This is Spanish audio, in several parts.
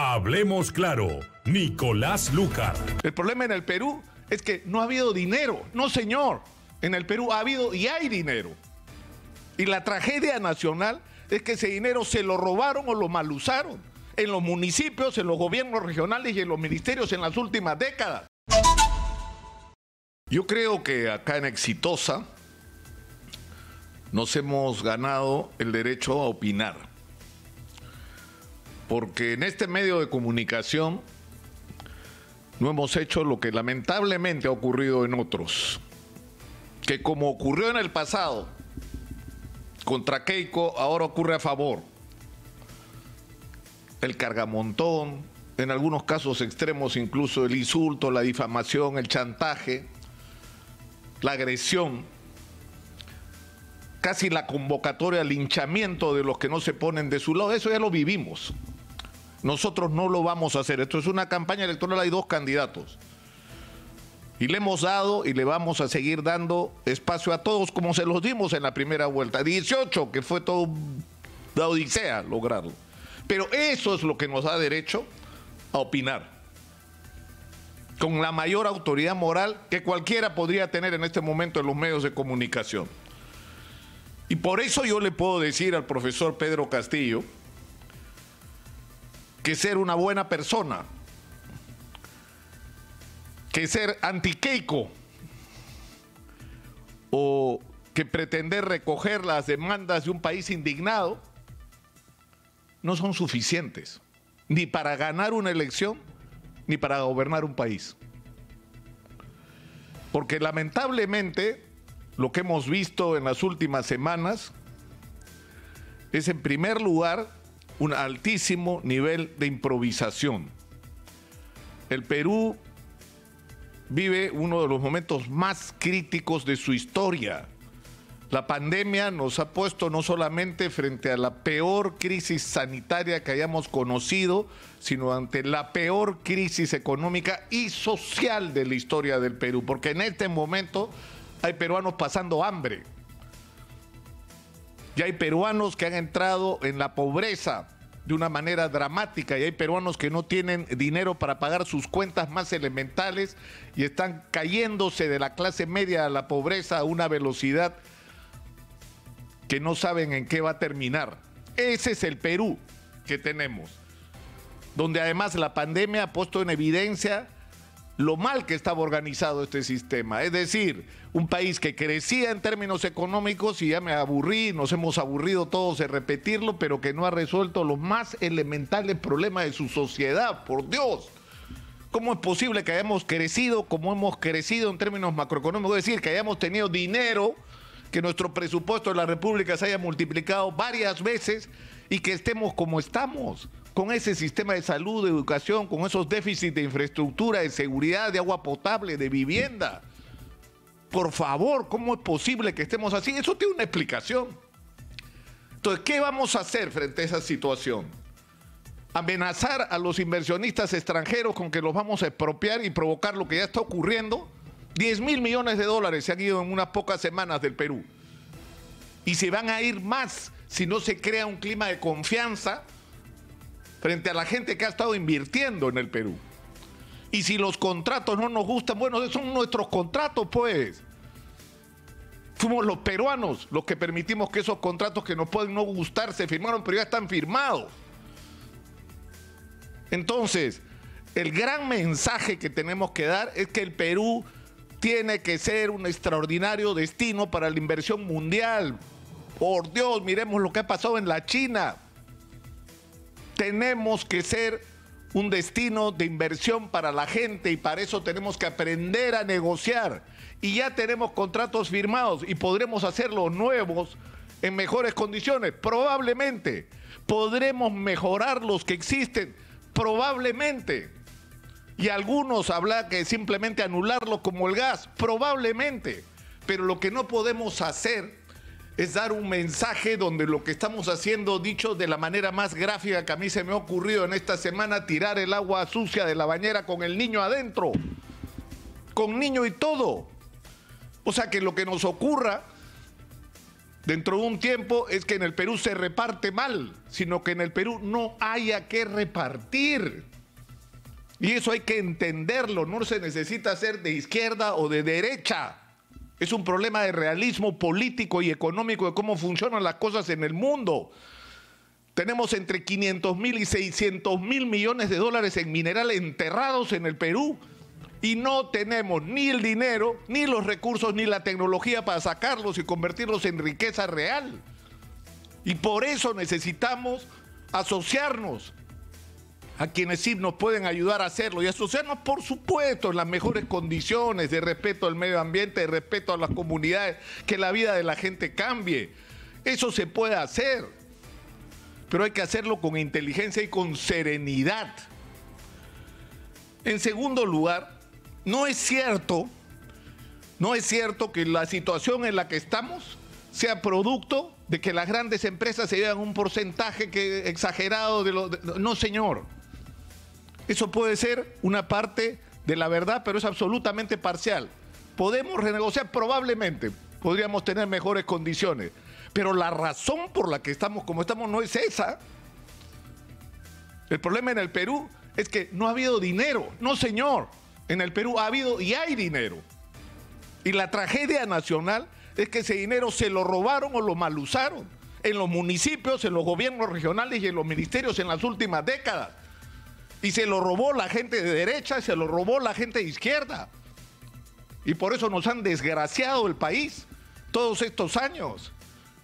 Hablemos claro, Nicolás Lúcar. El problema en el Perú es que no ha habido dinero. No, señor. En el Perú ha habido y hay dinero. Y la tragedia nacional es que ese dinero se lo robaron o lo malusaron en los municipios, en los gobiernos regionales y en los ministerios en las últimas décadas. Yo creo que acá en Exitosa nos hemos ganado el derecho a opinar, porque en este medio de comunicación no hemos hecho lo que lamentablemente ha ocurrido en otros, que como ocurrió en el pasado contra Keiko, ahora ocurre a favor. El cargamontón, en algunos casos extremos incluso el insulto, la difamación, el chantaje, la agresión, casi la convocatoria al linchamiento de los que no se ponen de su lado. Eso ya lo vivimos. Nosotros no lo vamos a hacer. Esto es una campaña electoral, hay dos candidatos. Y le hemos dado y le vamos a seguir dando espacio a todos como se los dimos en la primera vuelta. 18, que fue toda una odisea lograrlo. Pero eso es lo que nos da derecho a opinar. Con la mayor autoridad moral que cualquiera podría tener en este momento en los medios de comunicación. Y por eso yo le puedo decir al profesor Pedro Castillo que ser una buena persona, que ser anti-Keiko o que pretender recoger las demandas de un país indignado no son suficientes ni para ganar una elección ni para gobernar un país. Porque lamentablemente lo que hemos visto en las últimas semanas es, en primer lugar, un altísimo nivel de improvisación. El Perú vive uno de los momentos más críticos de su historia. La pandemia nos ha puesto no solamente frente a la peor crisis sanitaria que hayamos conocido, sino ante la peor crisis económica y social de la historia del Perú, porque en este momento hay peruanos pasando hambre. Y hay peruanos que han entrado en la pobreza de una manera dramática. Y hay peruanos que no tienen dinero para pagar sus cuentas más elementales y están cayéndose de la clase media a la pobreza a una velocidad que no saben en qué va a terminar. Ese es el Perú que tenemos, donde además la pandemia ha puesto en evidencia lo mal que estaba organizado este sistema. Es decir, un país que crecía en términos económicos, y ya me aburrí, nos hemos aburrido todos de repetirlo, pero que no ha resuelto los más elementales problemas de su sociedad. Por Dios, ¿cómo es posible que hayamos crecido como hemos crecido en términos macroeconómicos? Es decir, que hayamos tenido dinero, que nuestro presupuesto de la República se haya multiplicado varias veces y que estemos como estamos, con ese sistema de salud, de educación, con esos déficits de infraestructura, de seguridad, de agua potable, de vivienda. Por favor, ¿cómo es posible que estemos así? Eso tiene una explicación. Entonces, ¿qué vamos a hacer frente a esa situación? ¿Amenazar a los inversionistas extranjeros con que los vamos a expropiar y provocar lo que ya está ocurriendo? 10.000 millones de dólares se han ido en unas pocas semanas del Perú. Y se van a ir más si no se crea un clima de confianza frente a la gente que ha estado invirtiendo en el Perú. Y si los contratos no nos gustan, bueno, esos son nuestros contratos, pues. Fuimos los peruanos los que permitimos que esos contratos que nos pueden no gustar se firmaron, pero ya están firmados. Entonces, el gran mensaje que tenemos que dar es que el Perú tiene que ser un extraordinario destino para la inversión mundial. Por Dios, miremos lo que ha pasado en la China. Tenemos que ser un destino de inversión para la gente y para eso tenemos que aprender a negociar. Y ya tenemos contratos firmados y podremos hacerlos nuevos en mejores condiciones, probablemente. Podremos mejorar los que existen, probablemente. Y algunos habrá que simplemente anularlos como el gas, probablemente. Pero lo que no podemos hacer es dar un mensaje donde lo que estamos haciendo, dicho de la manera más gráfica que a mí se me ha ocurrido en esta semana, tirar el agua sucia de la bañera con el niño adentro, con niño y todo. O sea, que lo que nos ocurra dentro de un tiempo es que en el Perú se reparte mal, sino que en el Perú no haya que repartir. Y eso hay que entenderlo, no se necesita ser de izquierda o de derecha. Es un problema de realismo político y económico de cómo funcionan las cosas en el mundo. Tenemos entre 500.000 y 600.000 millones de dólares en mineral enterrados en el Perú y no tenemos ni el dinero, ni los recursos, ni la tecnología para sacarlos y convertirlos en riqueza real. Y por eso necesitamos asociarnos a quienes sí nos pueden ayudar a hacerlo y asociarnos, por supuesto, en las mejores condiciones de respeto al medio ambiente, de respeto a las comunidades, que la vida de la gente cambie. Eso se puede hacer, pero hay que hacerlo con inteligencia y con serenidad. En segundo lugar, no es cierto que la situación en la que estamos sea producto de que las grandes empresas se llevan un porcentaje exagerado de lo... No, señor. Eso puede ser una parte de la verdad, pero es absolutamente parcial. Podemos renegociar, probablemente, podríamos tener mejores condiciones, pero la razón por la que estamos como estamos no es esa. El problema en el Perú es que no ha habido dinero. No, señor. En el Perú ha habido y hay dinero. Y la tragedia nacional es que ese dinero se lo robaron o lo malusaron en los municipios, en los gobiernos regionales y en los ministerios en las últimas décadas. Y se lo robó la gente de derecha, se lo robó la gente de izquierda. Y por eso nos han desgraciado el país todos estos años.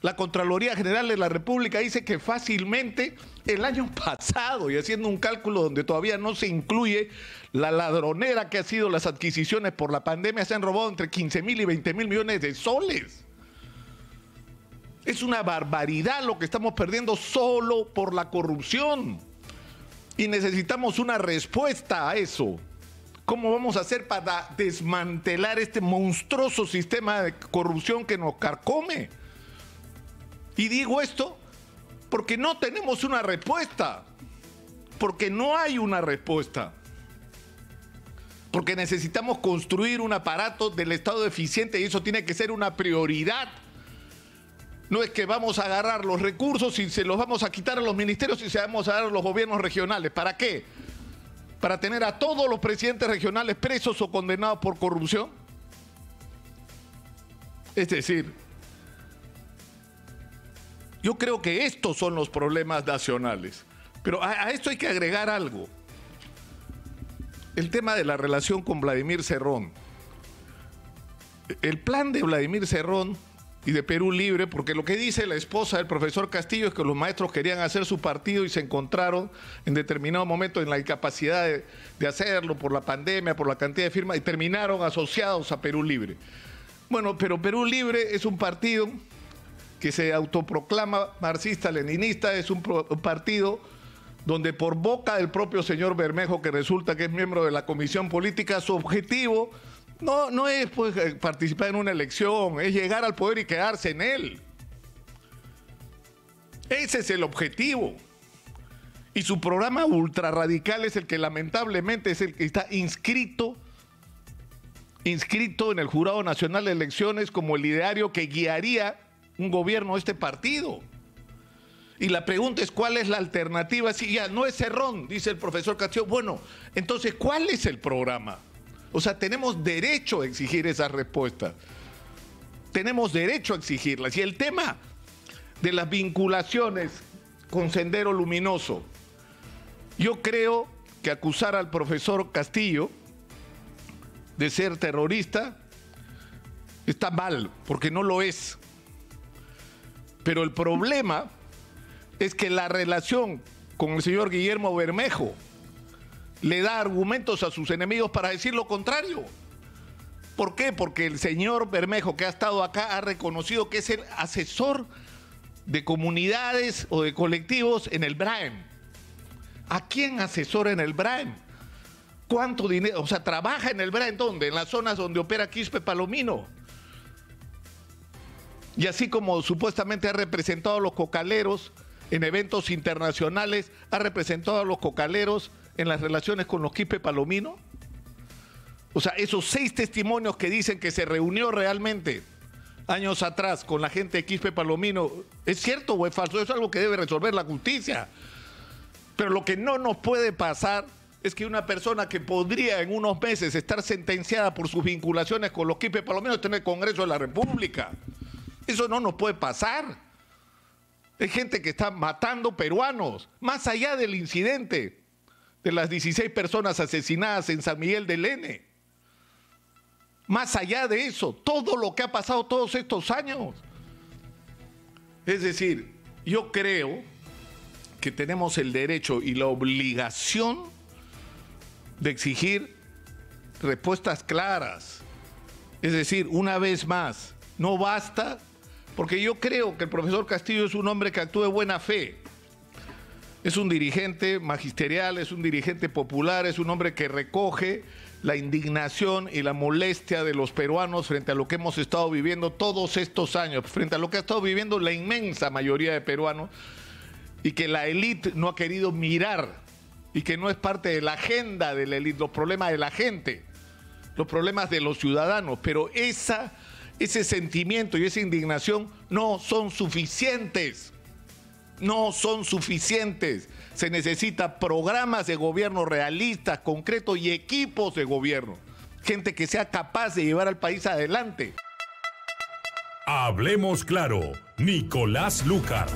La Contraloría General de la República dice que fácilmente el año pasado, y haciendo un cálculo donde todavía no se incluye la ladronera que ha sido las adquisiciones por la pandemia, se han robado entre 15.000 y 20.000 millones de soles. Es una barbaridad lo que estamos perdiendo solo por la corrupción. Y necesitamos una respuesta a eso. ¿Cómo vamos a hacer para desmantelar este monstruoso sistema de corrupción que nos carcome? Y digo esto porque no tenemos una respuesta, porque no hay una respuesta, porque necesitamos construir un aparato del Estado eficiente y eso tiene que ser una prioridad. No es que vamos a agarrar los recursos y se los vamos a quitar a los ministerios y se los vamos a dar a los gobiernos regionales. ¿Para qué? ¿Para tener a todos los presidentes regionales presos o condenados por corrupción? Es decir, yo creo que estos son los problemas nacionales. Pero a esto hay que agregar algo. El tema de la relación con Vladimir Cerrón. El plan de Vladimir Cerrón y de Perú Libre, porque lo que dice la esposa del profesor Castillo es que los maestros querían hacer su partido y se encontraron en determinado momento en la incapacidad de hacerlo por la pandemia, por la cantidad de firmas, y terminaron asociados a Perú Libre. Bueno, pero Perú Libre es un partido que se autoproclama marxista-leninista, es un partido donde por boca del propio señor Bermejo, que resulta que es miembro de la Comisión Política, su objetivo no es pues, participar en una elección, es llegar al poder y quedarse en él. Ese es el objetivo. Y su programa ultrarradical es el que lamentablemente es el que está inscrito en el Jurado Nacional de Elecciones como el ideario que guiaría un gobierno de este partido. Y la pregunta es, ¿cuál es la alternativa? Si ya no es Cerrón, dice el profesor Castillo. Bueno, entonces, ¿cuál es el programa? O sea, tenemos derecho a exigir esas respuestas. Tenemos derecho a exigirlas. Y el tema de las vinculaciones con Sendero Luminoso. Yo creo que acusar al profesor Castillo de ser terrorista está mal, porque no lo es. Pero el problema es que la relación con el señor Guillermo Bermejo le da argumentos a sus enemigos para decir lo contrario. ¿Por qué? Porque el señor Bermejo, que ha estado acá, ha reconocido que es el asesor de comunidades o de colectivos en el VRAEM. ¿A quién asesora en el VRAEM? ¿Cuánto dinero? O sea, trabaja en el VRAEM, ¿dónde? En las zonas donde opera Quispe Palomino. Y así como supuestamente ha representado a los cocaleros en eventos internacionales, ha representado a los cocaleros en las relaciones con los Quispe Palomino. O sea, esos 6 testimonios que dicen que se reunió realmente años atrás con la gente de Quispe Palomino, ¿es cierto o es falso? Es algo que debe resolver la justicia. Pero lo que no nos puede pasar es que una persona que podría en unos meses estar sentenciada por sus vinculaciones con los Quispe Palomino esté en el Congreso de la República. Eso no nos puede pasar. Es gente que está matando peruanos, más allá del incidente de las 16 personas asesinadas en San Miguel del Ene. Más allá de eso, todo lo que ha pasado todos estos años. Es decir, yo creo que tenemos el derecho y la obligación de exigir respuestas claras. Es decir, una vez más, no basta, porque yo creo que el profesor Castillo es un hombre que actúa de buena fe. Es un dirigente magisterial, es un dirigente popular, es un hombre que recoge la indignación y la molestia de los peruanos frente a lo que hemos estado viviendo todos estos años, frente a lo que ha estado viviendo la inmensa mayoría de peruanos y que la élite no ha querido mirar y que no es parte de la agenda de la élite, los problemas de la gente, los problemas de los ciudadanos, pero ese sentimiento y esa indignación no son suficientes. No son suficientes. Se necesitan programas de gobierno realistas, concretos y equipos de gobierno. Gente que sea capaz de llevar al país adelante. Hablemos claro, Nicolás Lúcar.